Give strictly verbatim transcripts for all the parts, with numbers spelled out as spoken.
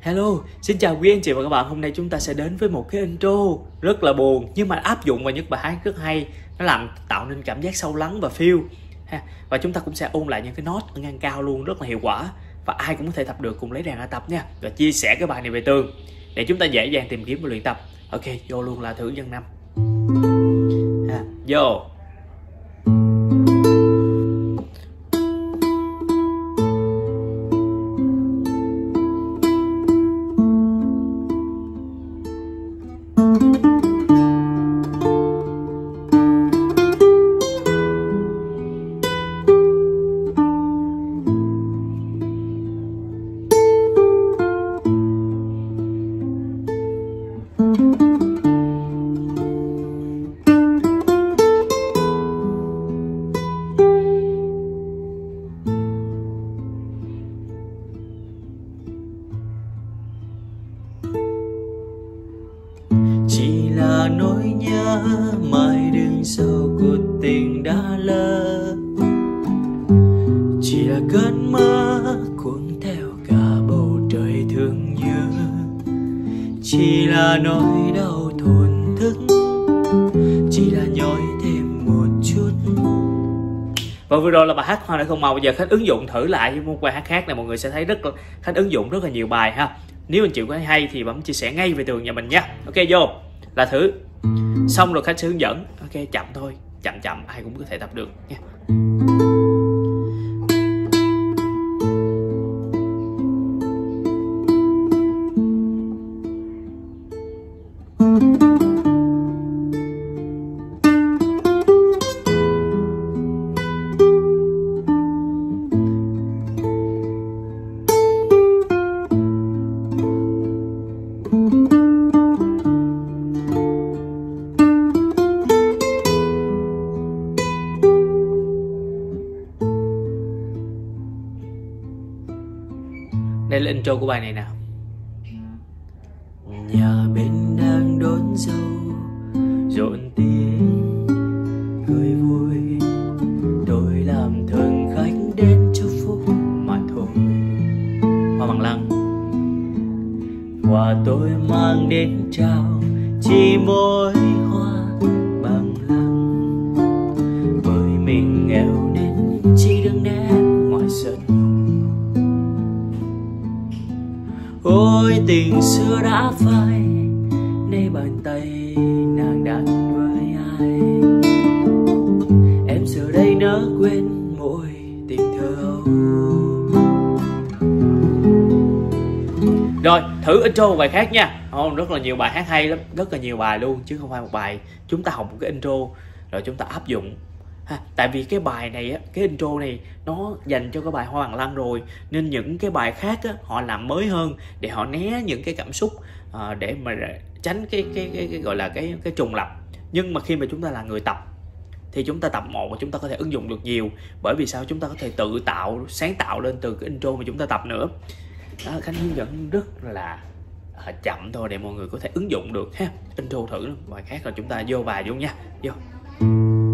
Hello, xin chào quý anh chị và các bạn. Hôm nay chúng ta sẽ đến với một cái intro rất là buồn nhưng mà áp dụng vào những bài hát rất hay. Nó làm tạo nên cảm giác sâu lắng và feel ha. Và chúng ta cũng sẽ ôn lại những cái note ở ngang cao luôn, rất là hiệu quả. Và ai cũng có thể tập được, cùng lấy đàn ra tập nha. Và chia sẻ cái bài này về tường để chúng ta dễ dàng tìm kiếm và luyện tập. Ok, vô luôn là thử nhân năm ha, vô. Nỗi nhớ mãi đừng sâu cuộc tình đã lỡ, chỉ là cơn mơ cuốn theo cả bầu trời thương nhớ, chỉ là nỗi đau thổn thức, chỉ là nhói thêm một chút. Và vừa rồi là bài hát Hoa Đã Không Màu. Bây giờ Khánh ứng dụng thử lại với một bài hát khác này, mọi người sẽ thấy rất là Khánh ứng dụng rất là nhiều bài ha. Nếu anh chị có thấy hay thì bấm chia sẻ ngay về tường nhà mình nha. Ok, vô là thử. Xong rồi Khánh sẽ hướng dẫn. Ok, chậm thôi, chậm chậm ai cũng có thể tập được nha. Đây là intro của bài này nào. Nhà bên đang đón dâu, rộn tiếng cười vui, tôi làm thường khách đến chúc phúc mà thôi. Hoa Bằng Lăng. Quà tôi mang đến trao chỉ mỗi Hoa Bằng Lăng, bởi mình nghèo nên chỉ đứng nép ngoài sân. Ôi tình xưa đã phai, nay bàn tay nàng đặt với ai? Em giờ đây nỡ quên mỗi tình thơ. Rồi, thử intro một bài khác nha. Không, rất là nhiều bài hát hay lắm, rất là nhiều bài luôn chứ không phải một bài. Chúng ta học một cái intro rồi chúng ta áp dụng. Ha, tại vì cái bài này á, cái intro này nó dành cho cái bài Hoa Bằng Lăng rồi, nên những cái bài khác á, họ làm mới hơn để họ né những cái cảm xúc à, để mà tránh cái, cái cái cái gọi là cái cái trùng lặp. Nhưng mà khi mà chúng ta là người tập thì chúng ta tập một, chúng ta có thể ứng dụng được nhiều, bởi vì sao? Chúng ta có thể tự tạo, sáng tạo lên từ cái intro mà chúng ta tập nữa. Đó, Khánh hướng dẫn rất là à, chậm thôi để mọi người có thể ứng dụng được ha. Intro thử bài khác rồi chúng ta vô bài luôn nha, vô.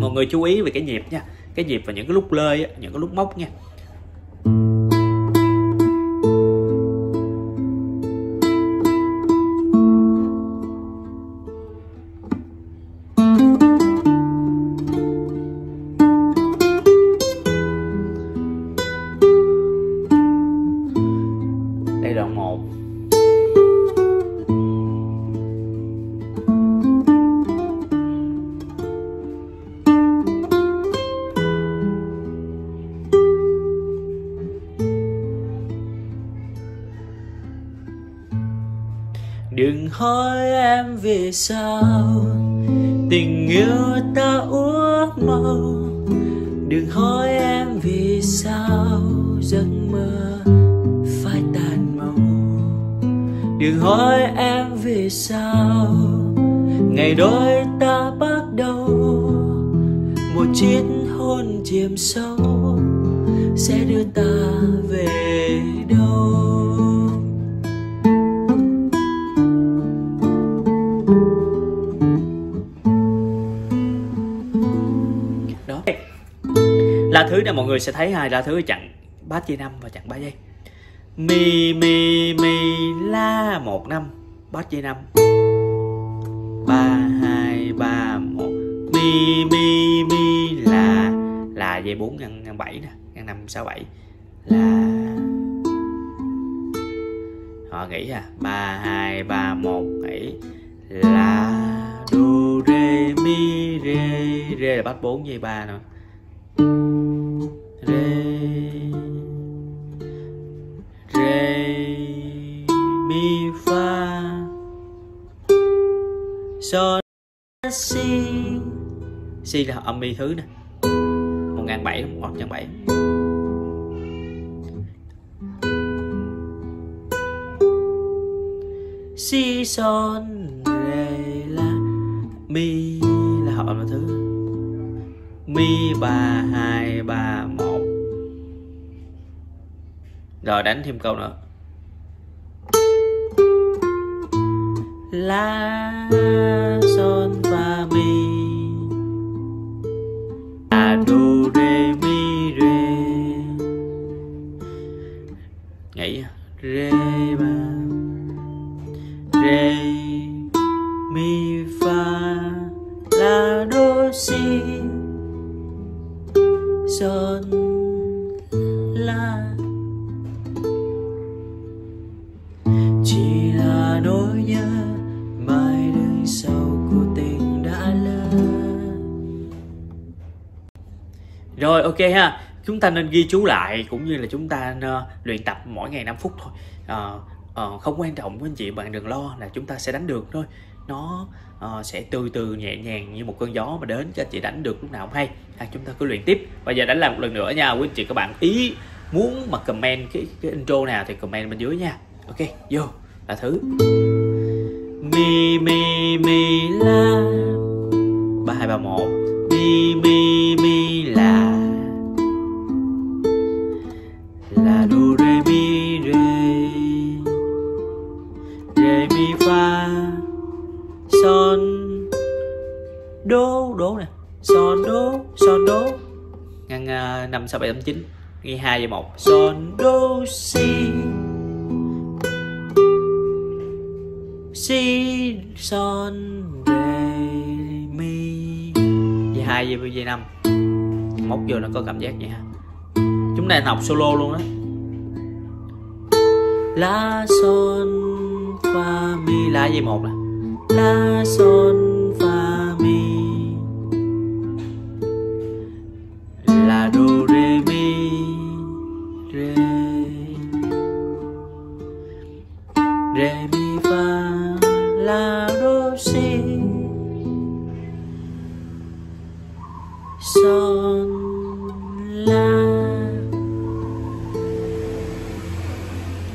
Mọi người chú ý về cái nhịp nha, cái nhịp và những cái lúc lơi, những cái lúc móc nha. Đây đoạn một. Đừng hỏi em vì sao tình yêu ta úp màu, đừng hỏi em vì sao giấc mơ phải tàn màu, đừng hỏi em vì sao ngày đôi ta bắt đầu, một chiếc hôn chìm sâu sẽ đưa ta về đâu. Là thứ này mọi người sẽ thấy hai là thứ chặn ba chia năm và chặn ba giây. Mi mi mi la một năm, bát dây năm. Ba hai ba một. Mi mi mi là là dây bốn ngăn ngăn bảy nè, ngăn năm sáu bảy là họ nghĩ à. Ba hai ba một nghĩ là do re mi re, re là bát bốn dây ba nè. Re so si, si là âm mi thứ nè, một ngàn bảy, một ngàn bảy. Si son re la mi là hợp âm thứ. Mi ba hai ba một. Rồi đánh thêm câu nữa. La son fa mi la do re mi re nhảy re ba re mi fa la do si son la. Chỉ là nỗi nhớ mãi đời sau của tình đã lớn. Rồi ok ha, chúng ta nên ghi chú lại cũng như là chúng ta nên, uh, luyện tập mỗi ngày năm phút thôi. Uh, uh, không quan trọng với anh chị, bạn đừng lo là chúng ta sẽ đánh được thôi. Nó uh, sẽ từ từ nhẹ nhàng như một cơn gió mà đến cho anh chị đánh được lúc nào không hay. À, chúng ta cứ luyện tiếp. Bây giờ đánh làm một lần nữa nha quý anh chị, các bạn ý muốn mà comment cái, cái intro nào thì comment bên dưới nha. Ok, vô là thứ. Mi mi mi la ba hai ba một. Mi mi mi la la do re mi re re mi fa son đô đô nè, son đô son đô ngăn năm sáu bảy tám chín nghi hai dây một son đô si. Si, son, re, mi. Dây hai, dây dây năm. Móc vô nó có cảm giác vậy ha. Chúng ta học solo luôn đó. La, son, fa, mi. La dây một nè. La, son, fa, mi. La, do, re, mi. Re. Re, mi. La do si son la.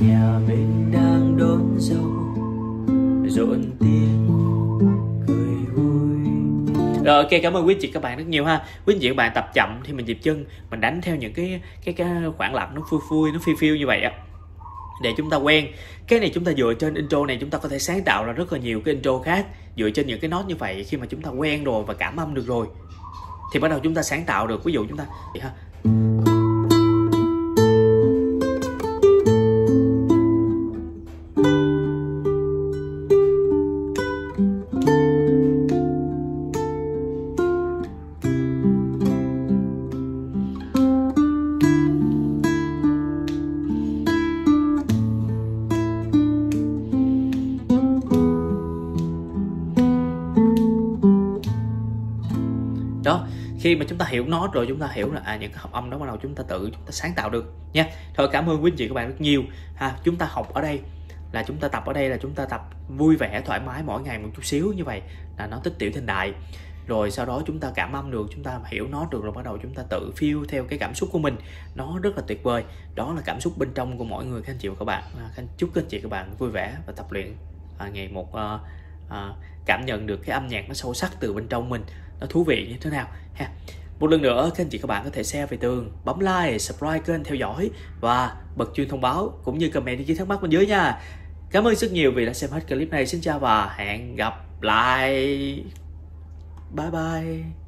Nhà mình đang đón dâu rộn tiếng cười vui. Rồi ok, cảm ơn quý chị các bạn rất nhiều ha. Quý chị các bạn tập chậm thì mình nhịp chân mình đánh theo những cái cái cái khoảng lặp nó phui phui nó phi phiêu như vậy á, để chúng ta quen. Cái này chúng ta dựa trên intro này chúng ta có thể sáng tạo ra rất là nhiều cái intro khác dựa trên những cái nốt như vậy. Khi mà chúng ta quen rồi và cảm âm được rồi thì bắt đầu chúng ta sáng tạo được. Ví dụ chúng ta vậy ha. Khi mà chúng ta hiểu nó rồi, chúng ta hiểu là à, những cái hợp âm đó bắt đầu chúng ta tự chúng ta sáng tạo được nha. Thôi cảm ơn quý anh chị các bạn rất nhiều ha. Chúng ta học ở đây là chúng ta tập ở đây là chúng ta tập vui vẻ thoải mái mỗi ngày một chút xíu như vậy là nó tích tiểu thành đại. Rồi sau đó chúng ta cảm âm được, chúng ta hiểu nó được rồi bắt đầu chúng ta tự phiêu theo cái cảm xúc của mình. Nó rất là tuyệt vời. Đó là cảm xúc bên trong của mỗi người các anh chị và các bạn. Khánh chúc các anh chị các bạn vui vẻ và tập luyện à, ngày một à, à, cảm nhận được cái âm nhạc nó sâu sắc từ bên trong mình. Nó thú vị như thế nào ha. Một lần nữa các anh chị các bạn có thể share về tường, bấm like, subscribe kênh, theo dõi và bật chuông thông báo cũng như comment ý kiến thắc mắc bên dưới nha. Cảm ơn rất nhiều vì đã xem hết clip này. Xin chào và hẹn gặp lại. Bye bye.